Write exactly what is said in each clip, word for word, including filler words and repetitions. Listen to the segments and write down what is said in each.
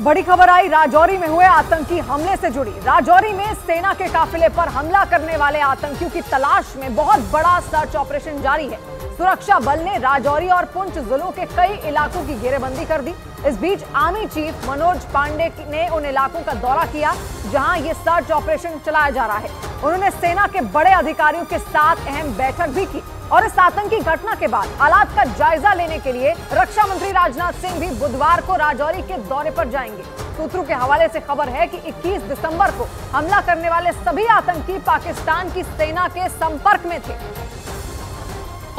बड़ी खबर आई राजौरी में हुए आतंकी हमले से जुड़ी। राजौरी में सेना के काफिले पर हमला करने वाले आतंकियों की तलाश में बहुत बड़ा सर्च ऑपरेशन जारी है। सुरक्षा बल ने राजौरी और पुंछ जिलों के कई इलाकों की घेरेबंदी कर दी। इस बीच आर्मी चीफ मनोज पांडे ने उन इलाकों का दौरा किया जहां ये सर्च ऑपरेशन चलाया जा रहा है। उन्होंने सेना के बड़े अधिकारियों के साथ अहम बैठक भी की और इस आतंकी घटना के बाद हालात का जायजा लेने के लिए रक्षा मंत्री राजनाथ सिंह भी बुधवार को राजौरी के दौरे पर जाएंगे। सूत्रों के हवाले से खबर है कि इक्कीस दिसंबर को हमला करने वाले सभी आतंकी पाकिस्तान की सेना के संपर्क में थे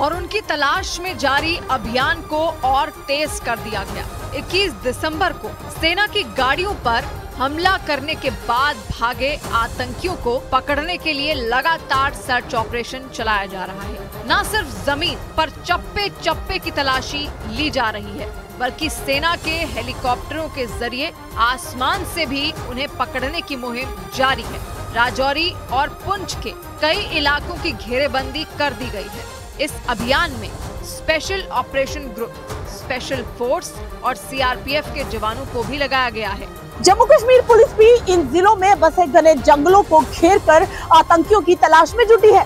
और उनकी तलाश में जारी अभियान को और तेज कर दिया गया। इक्कीस दिसंबर को सेना की गाड़ियों पर हमला करने के बाद भागे आतंकियों को पकड़ने के लिए लगातार सर्च ऑपरेशन चलाया जा रहा है। न सिर्फ जमीन पर चप्पे चप्पे की तलाशी ली जा रही है, बल्कि सेना के हेलीकॉप्टरों के जरिए आसमान से भी उन्हें पकड़ने की मुहिम जारी है। राजौरी और पुंछ के कई इलाकों की घेरेबंदी कर दी गई है। इस अभियान में special operation group, special force और सीआरपीएफ के जवानों को भी लगाया गया है। जम्मू कश्मीर पुलिस भी इन जिलों में बसे घने जंगलों को घेर कर आतंकियों की तलाश में जुटी है।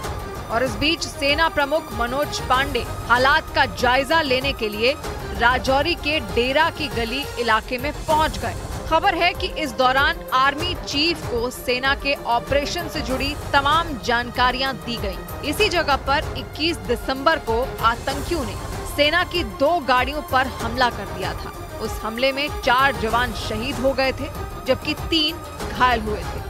और इस बीच सेना प्रमुख मनोज पांडे हालात का जायजा लेने के लिए राजौरी के डेरा की गली इलाके में पहुंच गए। खबर है कि इस दौरान आर्मी चीफ को सेना के ऑपरेशन से जुड़ी तमाम जानकारियां दी गयी। इसी जगह पर इक्कीस दिसंबर को आतंकियों ने सेना की दो गाड़ियों पर हमला कर दिया था। उस हमले में चार जवान शहीद हो गए थे जबकि तीन घायल हुए थे।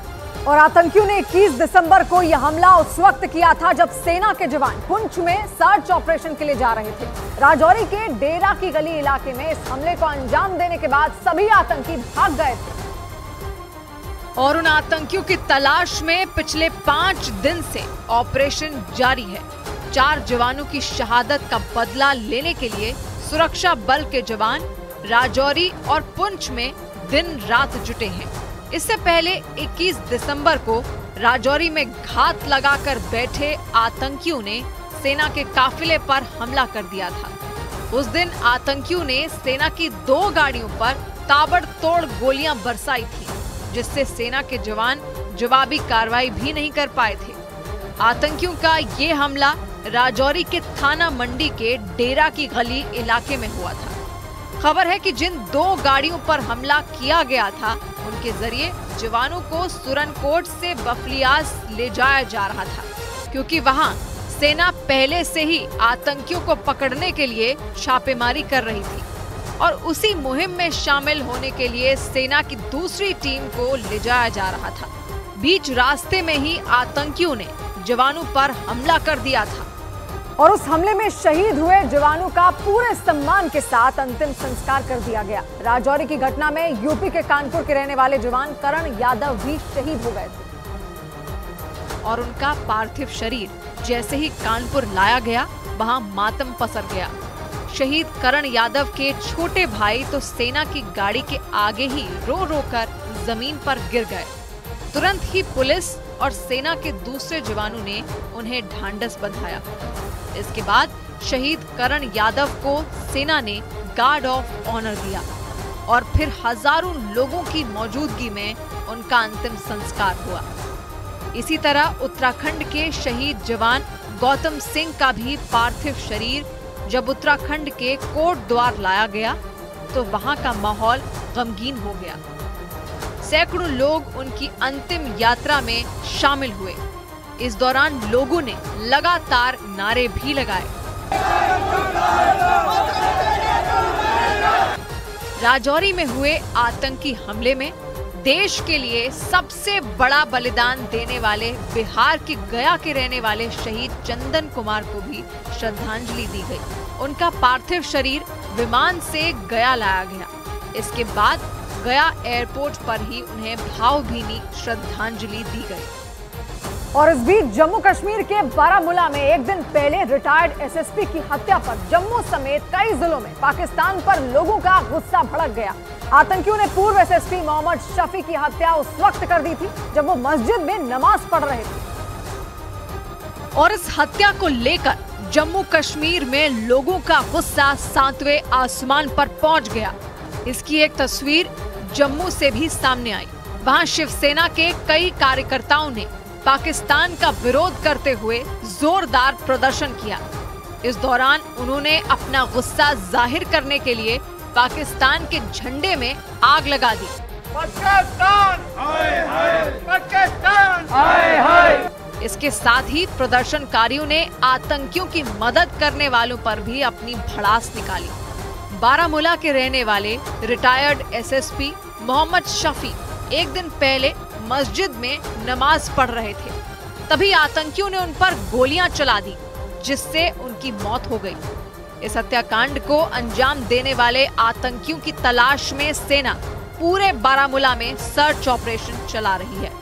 और आतंकियों ने इक्कीस दिसंबर को यह हमला उस वक्त किया था जब सेना के जवान पुंछ में सर्च ऑपरेशन के लिए जा रहे थे। राजौरी के डेरा की गली इलाके में इस हमले को अंजाम देने के बाद सभी आतंकी भाग गए थे और उन आतंकियों की तलाश में पिछले पांच दिन से ऑपरेशन जारी है। चार जवानों की शहादत का बदला लेने के लिए सुरक्षा बल के जवान राजौरी और पुंछ में दिन रात जुटे हैं। इससे पहले इक्कीस दिसंबर को राजौरी में घात लगाकर बैठे आतंकियों ने सेना के काफिले पर हमला कर दिया था। उस दिन आतंकियों ने सेना की दो गाड़ियों पर ताबड़तोड़ गोलियां बरसाई थी, जिससे सेना के जवान जवाबी कार्रवाई भी नहीं कर पाए थे। आतंकियों का ये हमला राजौरी के थाना मंडी के डेरा की गली इलाके में हुआ था। खबर है कि जिन दो गाड़ियों पर हमला किया गया था उनके जरिए जवानों को सुरनकोट से बफलियास ले जाया जा रहा था, क्योंकि वहां सेना पहले से ही आतंकियों को पकड़ने के लिए छापेमारी कर रही थी और उसी मुहिम में शामिल होने के लिए सेना की दूसरी टीम को ले जाया जा रहा था। बीच रास्ते में ही आतंकियों ने जवानों पर हमला कर दिया था और उस हमले में शहीद हुए जवानों का पूरे सम्मान के साथ अंतिम संस्कार कर दिया गया। राजौरी की घटना में यूपी के कानपुर के रहने वाले जवान करण यादव भी शहीद हो गए थे और उनका पार्थिव शरीर जैसे ही कानपुर लाया गया वहां मातम पसर गया। शहीद करण यादव के छोटे भाई तो सेना की गाड़ी के आगे ही रो रो कर जमीन पर गिर गए। तुरंत ही पुलिस और सेना के दूसरे जवानों ने उन्हें ढांढस बंधाया। इसके बाद शहीद करण यादव को सेना ने गार्ड ऑफ ऑनर दिया और फिर हजारों लोगों की मौजूदगी में उनका अंतिम संस्कार हुआ। इसी तरह उत्तराखंड के शहीद जवान गौतम सिंह का भी पार्थिव शरीर जब उत्तराखंड के कोटद्वार लाया गया तो वहां का माहौल गमगीन हो गया। सैकड़ों लोग उनकी अंतिम यात्रा में शामिल हुए। इस दौरान लोगों ने लगातार नारे भी लगाए। राजौरी में हुए आतंकी हमले में देश के लिए सबसे बड़ा बलिदान देने वाले बिहार के गया के रहने वाले शहीद चंदन कुमार को भी श्रद्धांजलि दी गई। उनका पार्थिव शरीर विमान से गया लाया गया। इसके बाद गया एयरपोर्ट पर ही उन्हें भावभीनी श्रद्धांजलि दी गई। और इस बीच जम्मू कश्मीर के बारामूला में एक दिन पहले रिटायर्ड एसएसपी की हत्या पर जम्मू समेत कई जिलों में पाकिस्तान पर लोगों का गुस्सा भड़क गया। आतंकियों ने पूर्व एसएसपी मोहम्मद शफी की हत्या उस वक्त कर दी थी जब वो मस्जिद में नमाज पढ़ रहे थे और इस हत्या को लेकर जम्मू कश्मीर में लोगों का गुस्सा सातवें आसमान पर पहुंच गया। इसकी एक तस्वीर जम्मू से भी सामने आई। वहां शिवसेना के कई कार्यकर्ताओं ने पाकिस्तान का विरोध करते हुए जोरदार प्रदर्शन किया। इस दौरान उन्होंने अपना गुस्सा जाहिर करने के लिए पाकिस्तान के झंडे में आग लगा दी। पाकिस्तान, हाय हाय, पाकिस्तान, हाय हाय। इसके साथ ही प्रदर्शनकारियों ने आतंकियों की मदद करने वालों पर भी अपनी भड़ास निकाली। बारामूला के रहने वाले retired S S P Mohammad Shafi एक दिन पहले मस्जिद में नमाज पढ़ रहे थे, तभी आतंकियों ने उन पर गोलियां चला दी, जिससे उनकी मौत हो गई। इस हत्याकांड को अंजाम देने वाले आतंकियों की तलाश में सेना पूरे बारामूला में सर्च ऑपरेशन चला रही है।